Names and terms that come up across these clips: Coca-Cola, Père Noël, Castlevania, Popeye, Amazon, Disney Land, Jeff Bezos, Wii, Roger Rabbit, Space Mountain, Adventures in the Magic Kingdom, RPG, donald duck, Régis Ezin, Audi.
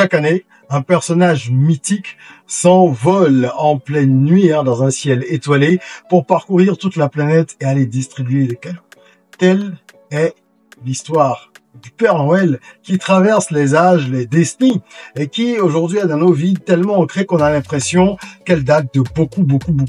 Chaque année, un personnage mythique s'envole en pleine nuit dans un ciel étoilé pour parcourir toute la planète et aller distribuer des cadeaux. Telle est l'histoire du Père Noël qui traverse les âges, les destinies et qui aujourd'hui est dans nos vies tellement ancrée qu'on a l'impression qu'elle date de beaucoup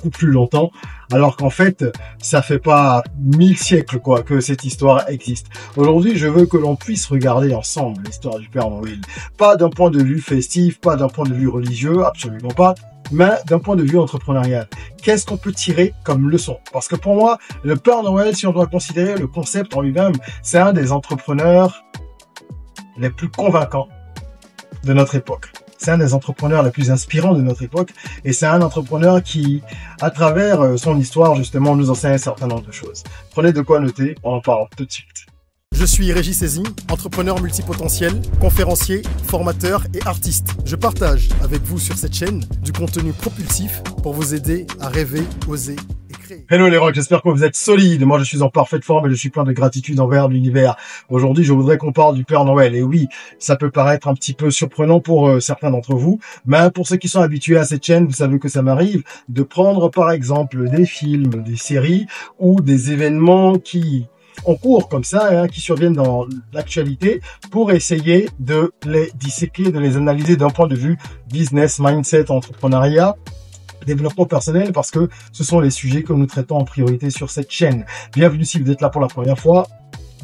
plus longtemps, alors qu'en fait, ça fait pas 1000 siècles que cette histoire existe. Aujourd'hui, je veux que l'on puisse regarder ensemble l'histoire du Père Noël. Pas d'un point de vue festif, pas d'un point de vue religieux, absolument pas, mais d'un point de vue entrepreneurial. Qu'est-ce qu'on peut tirer comme leçon? Parce que pour moi, le Père Noël, si on doit considérer le concept en lui-même, c'est un des entrepreneurs les plus convaincants de notre époque. C'est un des entrepreneurs les plus inspirants de notre époque et c'est un entrepreneur qui, à travers son histoire, justement, nous enseigne un certain nombre de choses. Prenez de quoi noter, on en parle tout de suite. Je suis Régis Ezin, entrepreneur multipotentiel, conférencier, formateur et artiste. Je partage avec vous sur cette chaîne du contenu propulsif pour vous aider à rêver, oser et créer. Hello les rocs, j'espère que vous êtes solides. Moi je suis en parfaite forme et je suis plein de gratitude envers l'univers. Aujourd'hui je voudrais qu'on parle du Père Noël. Et oui, ça peut paraître un petit peu surprenant pour certains d'entre vous, mais pour ceux qui sont habitués à cette chaîne, vous savez que ça m'arrive de prendre par exemple des films, des séries ou des événements qui... en cours comme ça, qui surviennent dans l'actualité pour essayer de les disséquer, de les analyser d'un point de vue business, mindset, entrepreneuriat, développement personnel, parce que ce sont les sujets que nous traitons en priorité sur cette chaîne. Bienvenue si vous êtes là pour la première fois.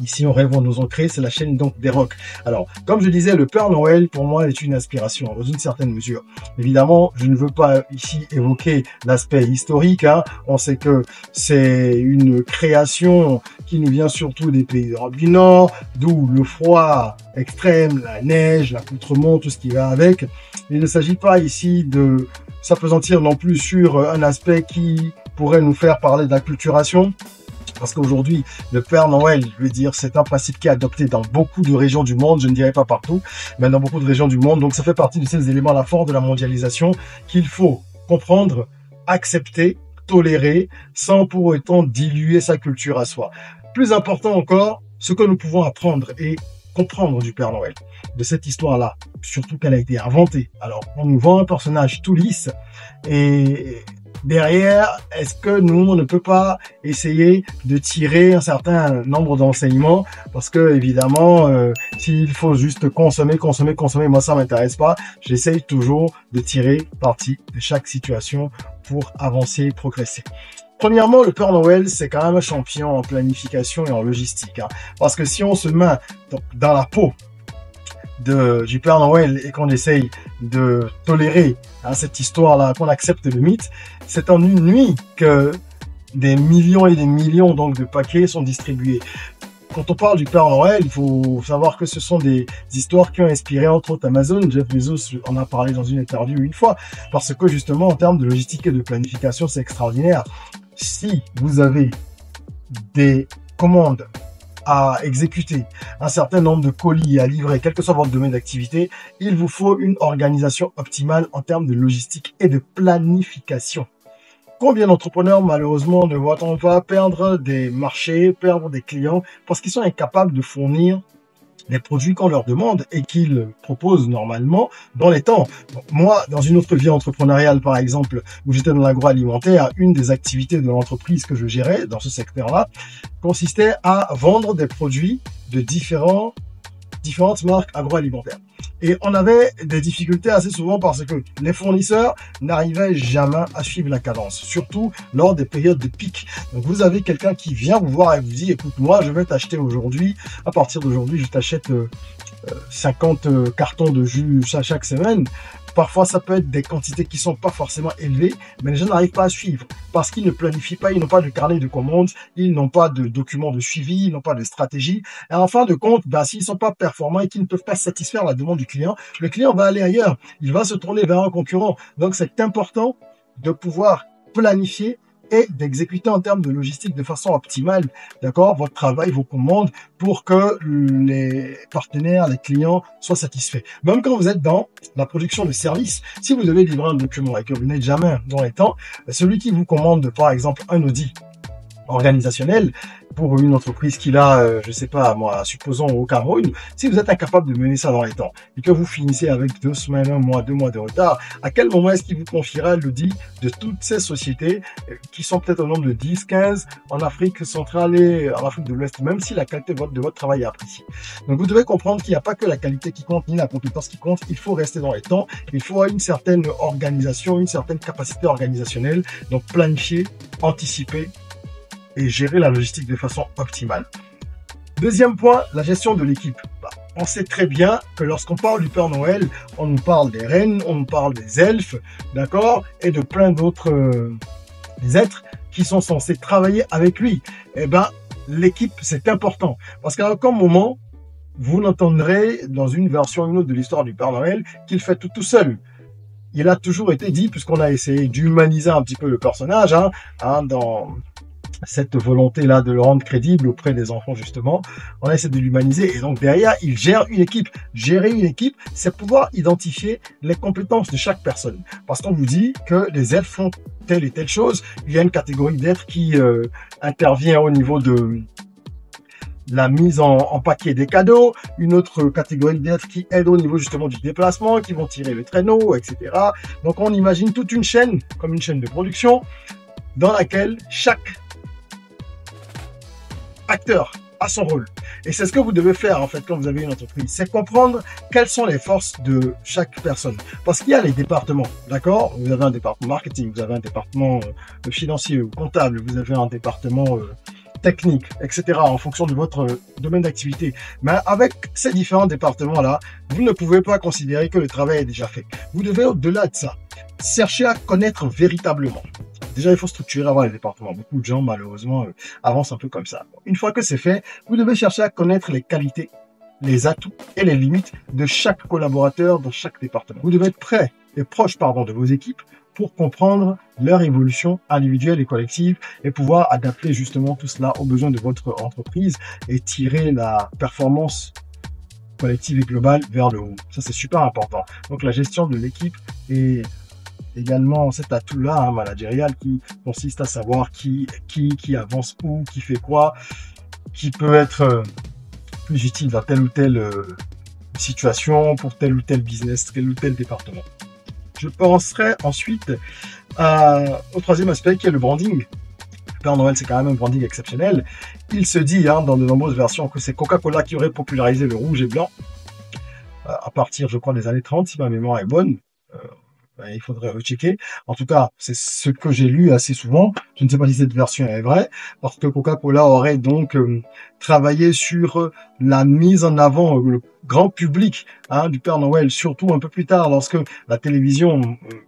Ici, on rêve, on nous en crée, c'est la chaîne donc des rocs. Alors, comme je disais, le Père Noël, pour moi, est une inspiration, dans une certaine mesure. Évidemment, je ne veux pas ici évoquer l'aspect historique. On sait que c'est une création qui nous vient surtout des pays d'Europe du Nord, d'où le froid extrême, la neige, l'accoutrement, tout ce qui va avec. Il ne s'agit pas ici de s'appesantir non plus sur un aspect qui pourrait nous faire parler d'acculturation. Parce qu'aujourd'hui, le Père Noël, je veux dire, c'est un principe qui est adopté dans beaucoup de régions du monde, je ne dirais pas partout, mais dans beaucoup de régions du monde. Donc, ça fait partie de ces éléments-là forts de la mondialisation qu'il faut comprendre, accepter, tolérer, sans pour autant diluer sa culture à soi. Plus important encore, ce que nous pouvons apprendre et comprendre du Père Noël, de cette histoire-là, surtout qu'elle a été inventée. Alors, on nous vend un personnage tout lisse et... derrière, est-ce que nous, on ne peut pas essayer de tirer un certain nombre d'enseignements? Parce que, évidemment, s'il faut juste consommer, moi, ça m'intéresse pas. J'essaye toujours de tirer parti de chaque situation pour avancer et progresser. Premièrement, le Père Noël, c'est quand même un champion en planification et en logistique. Parce que si on se met dans la peau du Père Noël et qu'on essaye de tolérer cette histoire-là, qu'on accepte le mythe, c'est en une nuit que des millions et des millions donc de paquets sont distribués. Quand on parle du Père Noël, il faut savoir que ce sont des histoires qui ont inspiré entre autres Amazon. Jeff Bezos en a parlé dans une interview une fois, parce que justement en termes de logistique et de planification, c'est extraordinaire. Si vous avez des commandes à exécuter, un certain nombre de colis à livrer, quel que soit votre domaine d'activité, il vous faut une organisation optimale en termes de logistique et de planification. Combien d'entrepreneurs, malheureusement, ne voient-on pas perdre des marchés, perdre des clients, parce qu'ils sont incapables de fournir les produits qu'on leur demande et qu'ils proposent normalement dans les temps. Donc, moi, dans une autre vie entrepreneuriale, par exemple, où j'étais dans l'agroalimentaire, une des activités de l'entreprise que je gérais dans ce secteur-là consistait à vendre des produits de différentes marques agroalimentaires. Et on avait des difficultés assez souvent parce que les fournisseurs n'arrivaient jamais à suivre la cadence, surtout lors des périodes de pic. Donc vous avez quelqu'un qui vient vous voir et vous dit « Écoute, moi, je vais t'acheter aujourd'hui. À partir d'aujourd'hui, je t'achète 50 cartons de jus chaque semaine. » Parfois, ça peut être des quantités qui ne sont pas forcément élevées, mais les gens n'arrivent pas à suivre parce qu'ils ne planifient pas, ils n'ont pas de carnet de commandes, ils n'ont pas de documents de suivi, ils n'ont pas de stratégie. Et en fin de compte, s'ils ne sont pas performants et qu'ils ne peuvent pas satisfaire la demande du client, le client va aller ailleurs, il va se tourner vers un concurrent. Donc, c'est important de pouvoir planifier et d'exécuter en termes de logistique de façon optimale, d'accord, votre travail, vos commandes, pour que les partenaires, les clients soient satisfaits. Même quand vous êtes dans la production de services, si vous devez livrer un document et que vous n'êtes jamais dans les temps, celui qui vous commande, par exemple, un Audi, organisationnel pour une entreprise qui a, je sais pas moi, supposons au Cameroun, si vous êtes incapable de mener ça dans les temps et que vous finissez avec 2 semaines, 1 mois, 2 mois de retard, à quel moment est-ce qu'il vous confiera l'audit de toutes ces sociétés qui sont peut-être au nombre de 10, 15 en Afrique centrale et en Afrique de l'Ouest, même si la qualité de votre travail est appréciée. Donc vous devez comprendre qu'il n'y a pas que la qualité qui compte, ni la compétence qui compte, il faut rester dans les temps, il faut une certaine organisation, une certaine capacité organisationnelle, donc planifier, anticiper et gérer la logistique de façon optimale. Deuxième point, la gestion de l'équipe. On sait très bien que lorsqu'on parle du Père Noël, on nous parle des reines, on nous parle des elfes, d'accord, et de plein d'autres êtres qui sont censés travailler avec lui. Eh ben, l'équipe, c'est important. Parce qu'à aucun moment, vous n'entendrez dans une version ou une autre de l'histoire du Père Noël qu'il fait tout seul. Il a toujours été dit, puisqu'on a essayé d'humaniser un petit peu le personnage, dans cette volonté-là de le rendre crédible auprès des enfants, justement, on essaie de l'humaniser. Et donc, derrière, il gère une équipe. Gérer une équipe, c'est pouvoir identifier les compétences de chaque personne. Parce qu'on vous dit que les elfes font telle et telle chose. Il y a une catégorie d'êtres qui intervient au niveau de la mise en paquet des cadeaux, une autre catégorie d'êtres qui aident au niveau justement du déplacement, qui vont tirer le traîneau, etc. Donc, on imagine toute une chaîne, comme une chaîne de production, dans laquelle chaque acteur à son rôle. Et c'est ce que vous devez faire en fait quand vous avez une entreprise, c'est comprendre quelles sont les forces de chaque personne. Parce qu'il y a les départements, d'accord? Vous avez un département marketing, vous avez un département financier ou comptable, vous avez un département technique, etc. en fonction de votre domaine d'activité. Mais avec ces différents départements-là, vous ne pouvez pas considérer que le travail est déjà fait. Vous devez au-delà de ça, chercher à connaître véritablement. Déjà, il faut structurer avant les départements. Beaucoup de gens, malheureusement, avancent un peu comme ça. Une fois que c'est fait, vous devez chercher à connaître les qualités, les atouts et les limites de chaque collaborateur dans chaque département. Vous devez être prêt et proche, de vos équipes pour comprendre leur évolution individuelle et collective et pouvoir adapter justement tout cela aux besoins de votre entreprise et tirer la performance collective et globale vers le haut. Ça, c'est super important. Donc, la gestion de l'équipe est également cet atout-là managérial qui consiste à savoir qui avance où, qui fait quoi, qui peut être plus utile dans telle ou telle situation, pour tel ou tel business, tel ou tel département. Je penserai ensuite au troisième aspect qui est le branding. Père Noël, c'est quand même un branding exceptionnel. Il se dit dans de nombreuses versions que c'est Coca-Cola qui aurait popularisé le rouge et blanc à partir, je crois, des années 30, si ma mémoire est bonne. Il faudrait rechecker. En tout cas, c'est ce que j'ai lu assez souvent. Je ne sais pas si cette version est vraie, parce que Coca-Cola aurait donc travaillé sur la mise en avant, le grand public du Père Noël, surtout un peu plus tard, lorsque la télévision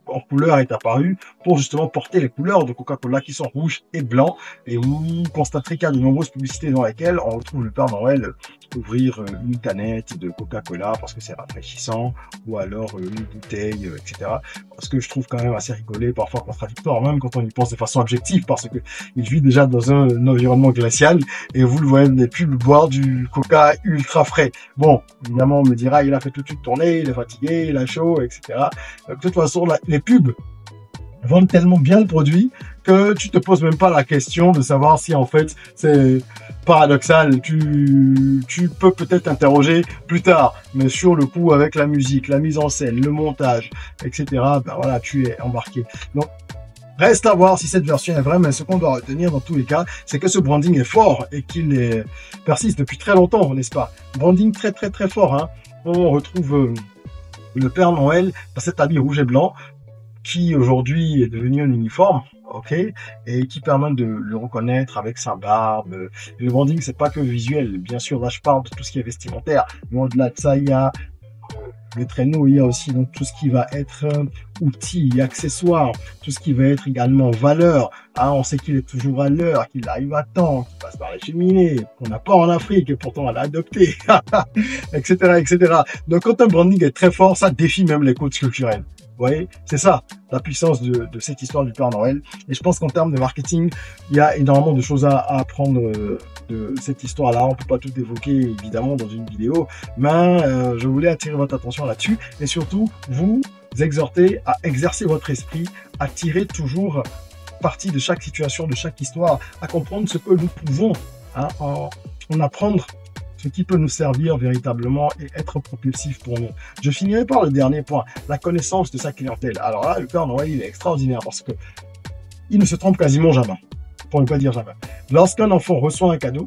en couleur est apparue, pour justement porter les couleurs de Coca-Cola qui sont rouges et blancs. Et vous constaterez qu'il y a de nombreuses publicités dans lesquelles on retrouve le Père Noël ouvrir une canette de Coca-Cola parce que c'est rafraîchissant, ou alors une bouteille, etc. Ce que je trouve quand même assez rigolé, parfois contradictoire, même quand on y pense de façon objective, parce que il vit déjà dans un environnement glacial et vous le voyez des pubs boire du coca ultra frais. Bon, évidemment, on me dira, il a fait toute une tournée, il est fatigué, il a chaud, etc. De toute façon, les pubs vendent tellement bien le produit que tu te poses même pas la question de savoir si en fait c'est paradoxal. Tu peux peut-être interroger plus tard, mais sur le coup, avec la musique, la mise en scène, le montage, etc., ben voilà, tu es embarqué. Donc, reste à voir si cette version est vraie, mais ce qu'on doit retenir dans tous les cas, c'est que ce branding est fort et qu'il persiste depuis très longtemps, n'est-ce pas? Branding très très très fort. On retrouve le Père Noël dans cet habit rouge et blanc qui aujourd'hui est devenu un uniforme, ok, et qui permet de le reconnaître avec sa barbe. Le branding, c'est pas que visuel, bien sûr, là je parle de tout ce qui est vestimentaire, mais au-delà de ça, il y a le traîneau, il y a aussi donc tout ce qui va être outils, accessoires, tout ce qui va être également valeur. On sait qu'il est toujours à l'heure, qu'il arrive à temps, qu'il passe par la cheminée, qu'on n'a pas en Afrique et pourtant on l'a adopté, etc., etc. Donc quand un branding est très fort, ça défie même les codes culturels. Vous voyez, c'est ça, la puissance de cette histoire du Père Noël. Et je pense qu'en termes de marketing, il y a énormément de choses à apprendre de cette histoire-là. On ne peut pas tout évoquer, évidemment, dans une vidéo. Mais je voulais attirer votre attention là-dessus. Et surtout, vous exhorter à exercer votre esprit, à tirer toujours partie de chaque situation, de chaque histoire, à comprendre ce que nous pouvons en apprendre, ce qui peut nous servir véritablement et être propulsif pour nous. Je finirai par le dernier point, la connaissance de sa clientèle. Alors là, le Père Noël, il est extraordinaire parce que il ne se trompe quasiment jamais, pour ne pas dire jamais. Lorsqu'un enfant reçoit un cadeau,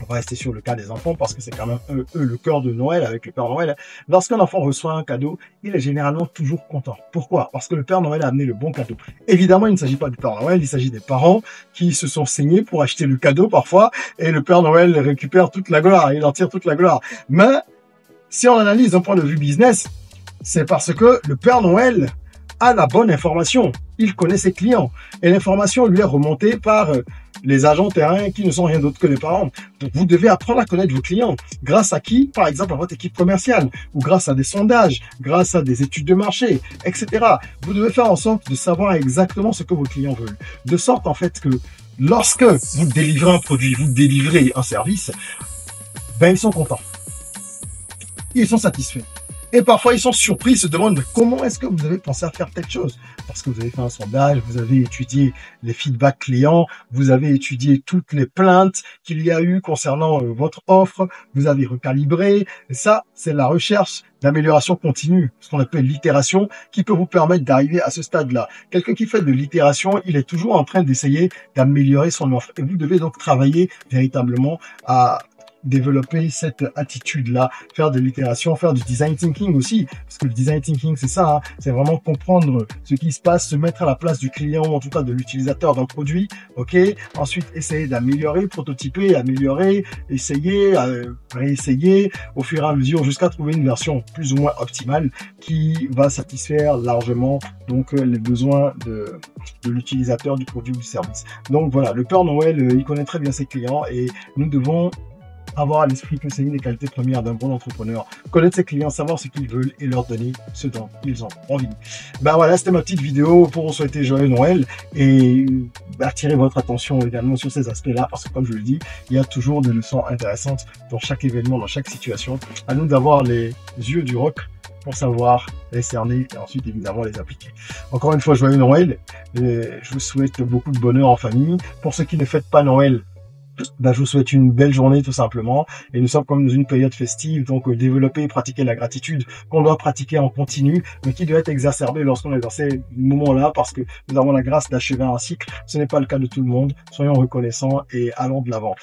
on va rester sur le cas des enfants parce que c'est quand même eux le cœur de Noël avec le Père Noël. Lorsqu'un enfant reçoit un cadeau, il est généralement toujours content. Pourquoi? Parce que le Père Noël a amené le bon cadeau. Évidemment, il ne s'agit pas du Père Noël, il s'agit des parents qui se sont saignés pour acheter le cadeau parfois et le Père Noël récupère toute la gloire, il en tire toute la gloire. Mais si on analyse d'un point de vue business, c'est parce que le Père Noël a la bonne information. Il connaît ses clients et l'information lui est remontée par les agents terrain qui ne sont rien d'autre que les parents. Donc, vous devez apprendre à connaître vos clients. Grâce à qui? Par exemple, à votre équipe commerciale ou grâce à des sondages, grâce à des études de marché, etc. Vous devez faire en sorte de savoir exactement ce que vos clients veulent. De sorte, en fait, que lorsque vous délivrez un produit, vous délivrez un service, ben, ils sont contents. Ils sont satisfaits. Et parfois, ils sont surpris, ils se demandent comment est-ce que vous avez pensé à faire telle chose? Parce que vous avez fait un sondage, vous avez étudié les feedbacks clients, vous avez étudié toutes les plaintes qu'il y a eu concernant votre offre, vous avez recalibré. Et ça, c'est la recherche d'amélioration continue, ce qu'on appelle l'itération, qui peut vous permettre d'arriver à ce stade-là. Quelqu'un qui fait de l'itération, il est toujours en train d'essayer d'améliorer son offre. Et vous devez donc travailler véritablement à développer cette attitude-là, faire de l'itération, faire du design thinking aussi, parce que le design thinking, c'est ça, hein, c'est vraiment comprendre ce qui se passe, se mettre à la place du client, ou en tout cas de l'utilisateur d'un produit, ok, ensuite essayer d'améliorer, prototyper, améliorer, essayer, réessayer, au fur et à mesure, jusqu'à trouver une version plus ou moins optimale qui va satisfaire largement donc les besoins de l'utilisateur du produit ou du service. Donc voilà, le Père Noël, il connaît très bien ses clients et nous devons avoir à l'esprit que c'est une des qualités premières d'un bon entrepreneur. Connaître ses clients, savoir ce qu'ils veulent et leur donner ce dont ils ont envie. Ben voilà, c'était ma petite vidéo pour vous souhaiter joyeux Noël et attirer votre attention également sur ces aspects-là parce que comme je le dis, il y a toujours des leçons intéressantes dans chaque événement, dans chaque situation. À nous d'avoir les yeux du roc pour savoir les cerner et ensuite évidemment les appliquer. Encore une fois, joyeux Noël. Je vous souhaite beaucoup de bonheur en famille. Pour ceux qui ne fêtent pas Noël, ben, je vous souhaite une belle journée tout simplement et nous sommes comme dans une période festive donc développer et pratiquer la gratitude qu'on doit pratiquer en continu mais qui doit être exacerbée lorsqu'on est dans ces moments-là parce que nous avons la grâce d'achever un cycle. Ce n'est pas le cas de tout le monde. Soyons reconnaissants et allons de l'avant.